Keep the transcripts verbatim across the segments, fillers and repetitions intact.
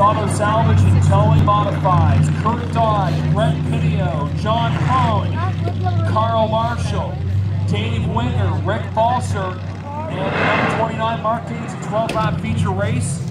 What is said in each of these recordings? Auto Salvage and Towing Modifies, Kurt Dodd, Brett Pidio, John Cohn, Carl Marshall, Dave Winger, Rick Balser, and the number twenty-nine Mark Gates, a twelve lap feature race.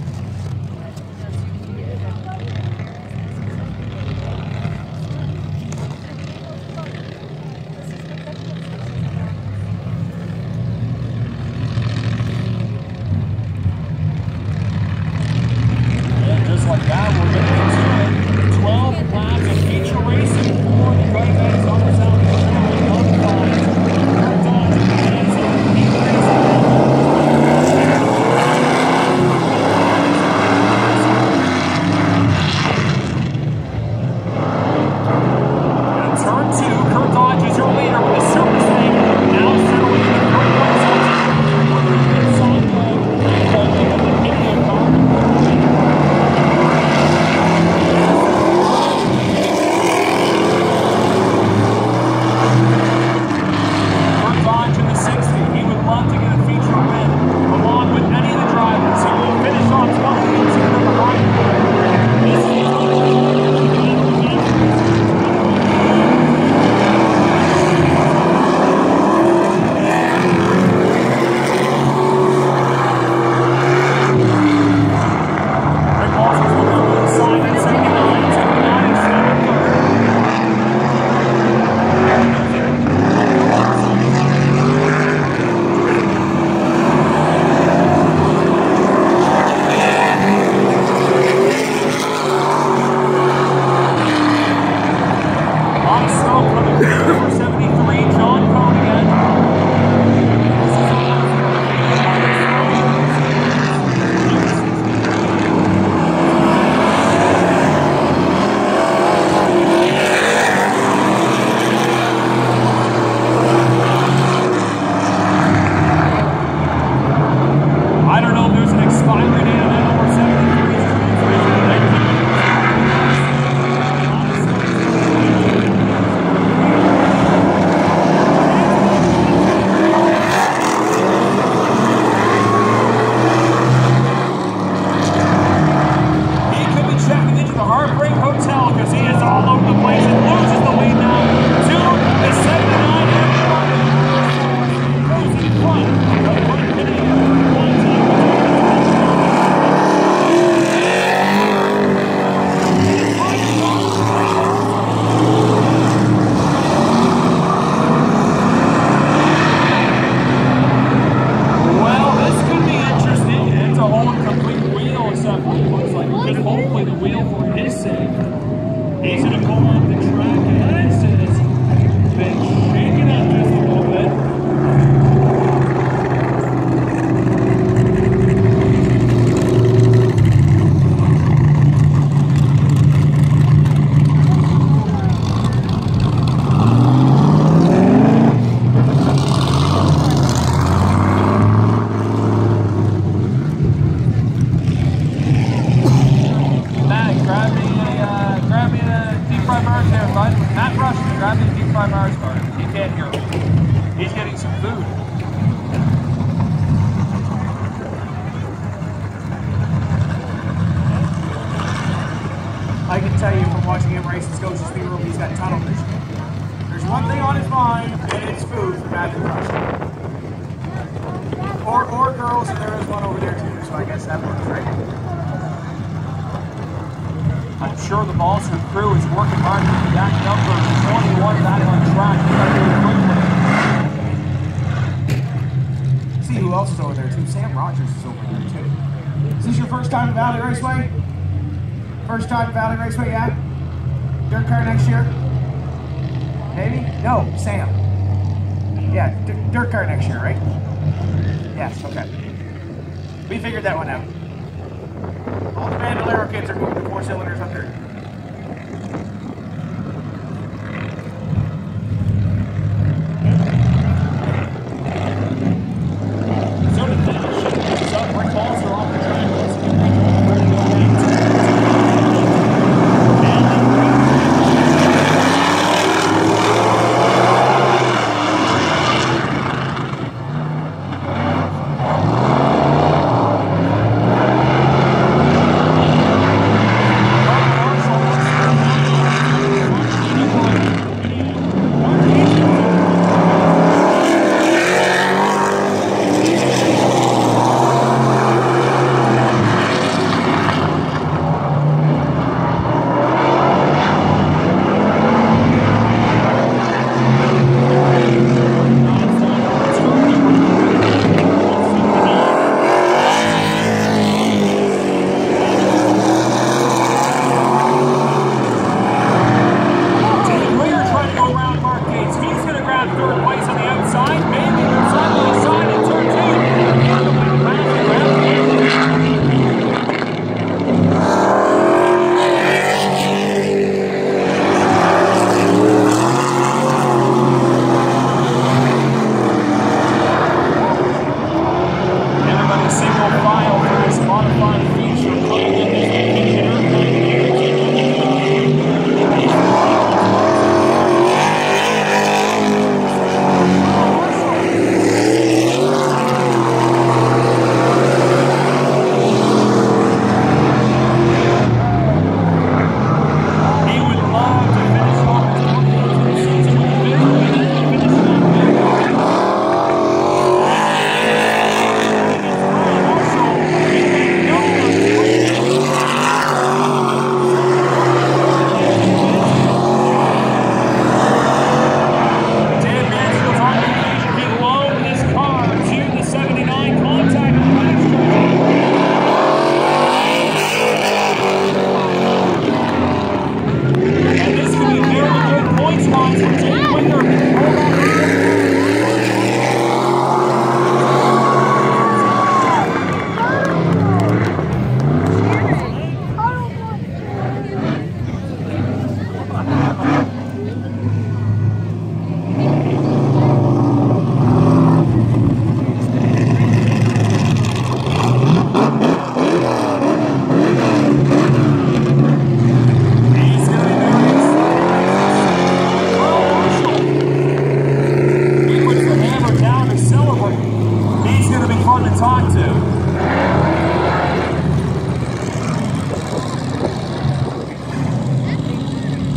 want to.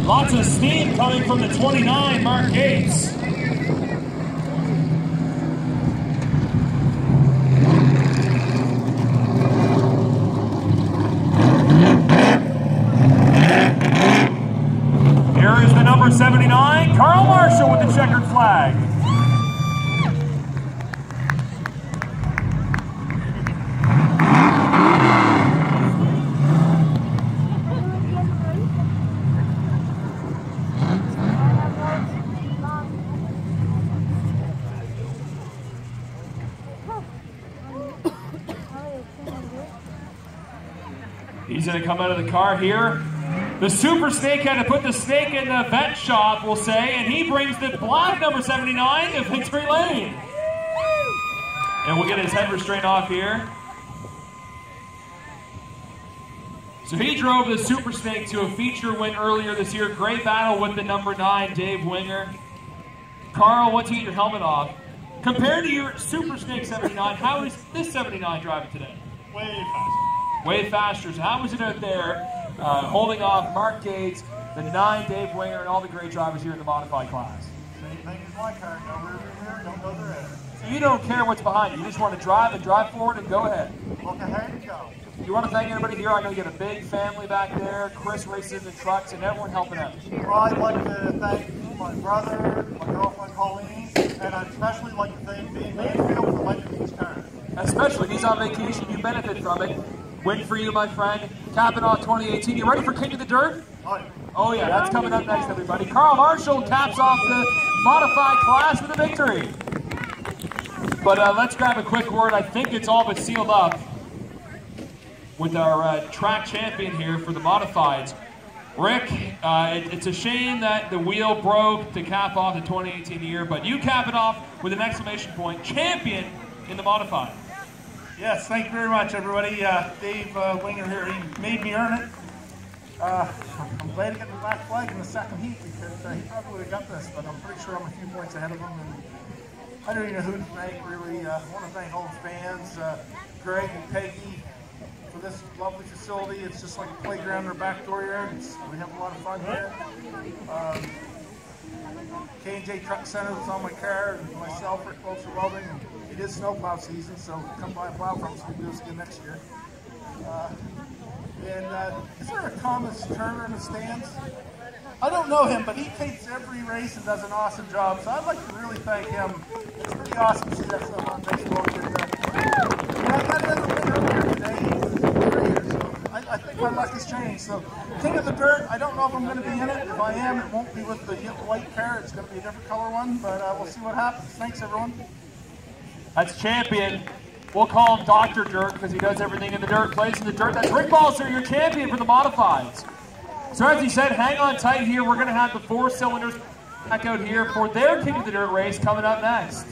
Lots of steam coming from the twenty-nine, Mark Gates. Here is the number seventy-nine, Carl Marshall with the checkered flag. He's going to come out of the car here. The Super Snake had to put the snake in the vet shop, we'll say, and he brings the block number seventy-nine to victory lane. And we'll get his head restraint off here. So he drove the Super Snake to a feature win earlier this year. Great battle with the number nine, Dave Winger. Carl, once you get your helmet off, compared to your Super Snake seventy-nine, how is this seventy-nine driving today? Way faster. Way faster. So how was it out there uh, holding off Mark Gates, the nine Dave Winger, and all the great drivers here in the modified class? Same thing as my car. No rear view mirror, don't go the rest. So you don't care what's behind you. You just want to drive and drive forward and go ahead. Look ahead and go. You want to thank everybody here. I'm going to get a big family back there. Chris races the trucks and everyone helping out. Well, I'd like to thank my brother, my girlfriend Colleen, and I'd especially like to thank Dave Mansfield for letting these cars. Especially, he's on vacation. You benefit from it. Win for you, my friend. Capping off twenty eighteen. You ready for King of the Dirt? Oh yeah, that's coming up next, everybody. Carl Marshall caps off the modified class with a victory. But uh, let's grab a quick word. I think it's all but sealed up with our uh, track champion here for the modifieds. Rick, uh, it, it's a shame that the wheel broke to cap off the twenty eighteen year, but you cap it off with an exclamation point. Champion in the modified. Yes, thank you very much, everybody. Uh, Dave uh, Winger here, he made me earn it. Uh, I'm glad to get the black flag in the second heat because uh, he probably would have got this, but I'm pretty sure I'm a few points ahead of him. And I don't even know who to thank, really. I uh, want to thank all the fans, uh, Greg and Peggy, for this lovely facility. It's just like a playground or back door yard. It's, we have a lot of fun here. Um, K J Truck Center that's on my car, and myself, Rick Balser Welding. It is snowplow season, so come by a plow from us. We can do this again next year. Uh, and uh, is there a Thomas Turner in the stands? I don't know him, but he takes every race and does an awesome job. So I'd like to really thank him. It's pretty awesome to see that stuff on Facebook. And, uh, and I got another winner earlier today. He's here, so I, I think my luck has changed. So King of the Dirt, I don't know if I'm going to be in it. If I am, it won't be with the white car. It's going to be a different color one, but uh, we'll see what happens. Thanks, everyone. That's champion. We'll call him Doctor Dirt because he does everything in the dirt, plays in the dirt. That's Rick Balser, your champion for the modifieds. So as he said, hang on tight here. We're going to have the four cylinders back out here for their King of the Dirt race coming up next.